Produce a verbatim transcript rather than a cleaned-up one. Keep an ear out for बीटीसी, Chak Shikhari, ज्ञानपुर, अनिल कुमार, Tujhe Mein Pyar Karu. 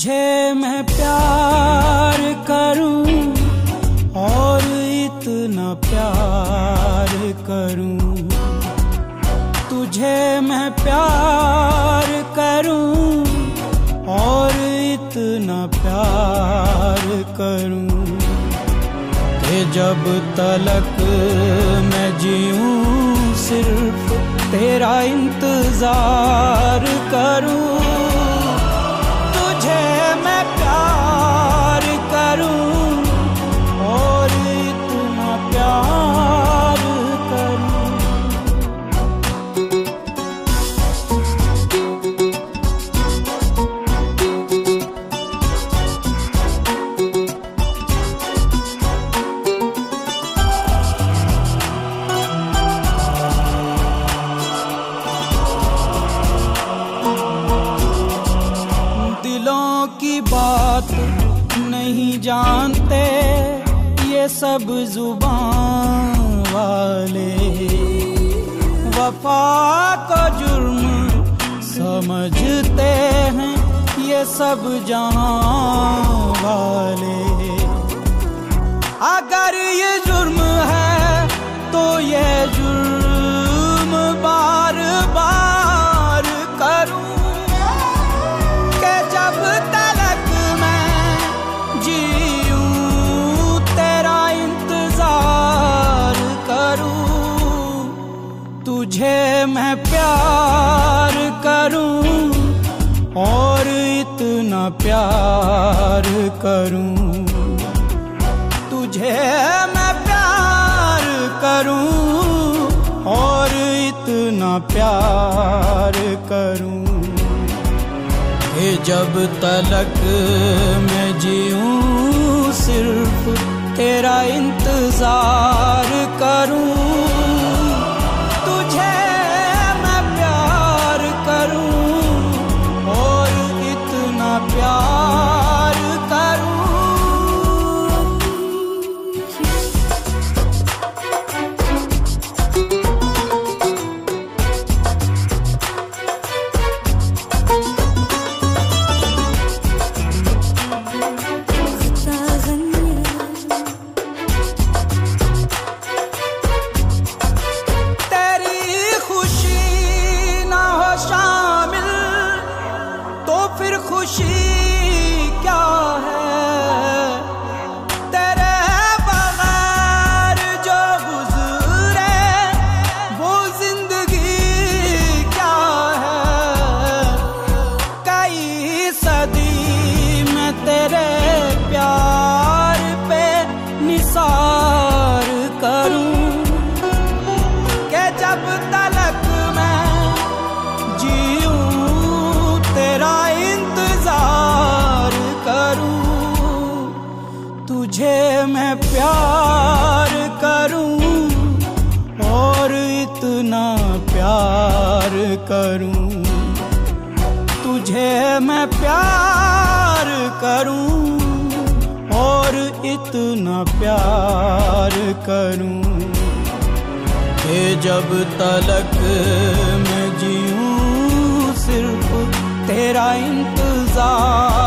तुझे मैं प्यार करूं और इतना प्यार करूं, तुझे मैं प्यार करूं और इतना प्यार करूं कि जब तलक मैं जीऊं सिर्फ तेरा इंतजार करूं। तुझे मैं प्यार करूं और इतना प्यार की बात नहीं जानते ये सब जुबान वाले, वफा को जुर्म समझते हैं ये सब जहां वाले। अगर ये जुर्म है तो ये जुर्म बार बार करूं के जब तुझे मैं प्यार करूं और इतना प्यार करूं, तुझे मैं प्यार करूं और इतना प्यार करूं कि जब तलक मैं जीऊं सिर्फ तेरा इंतजार करूं। खुशी क्या है तेरे बगैर जो गुजरे वो जिंदगी क्या है, कई सदी में तेरे प्यार पे निसार करूं के जब तलक मैं जीऊं तेरा तुझे मैं प्यार करूं और इतना प्यार करूं, तुझे मैं प्यार करूं और इतना प्यार करूं कि जब तलक मैं जीऊं सिर्फ तेरा इंतजार।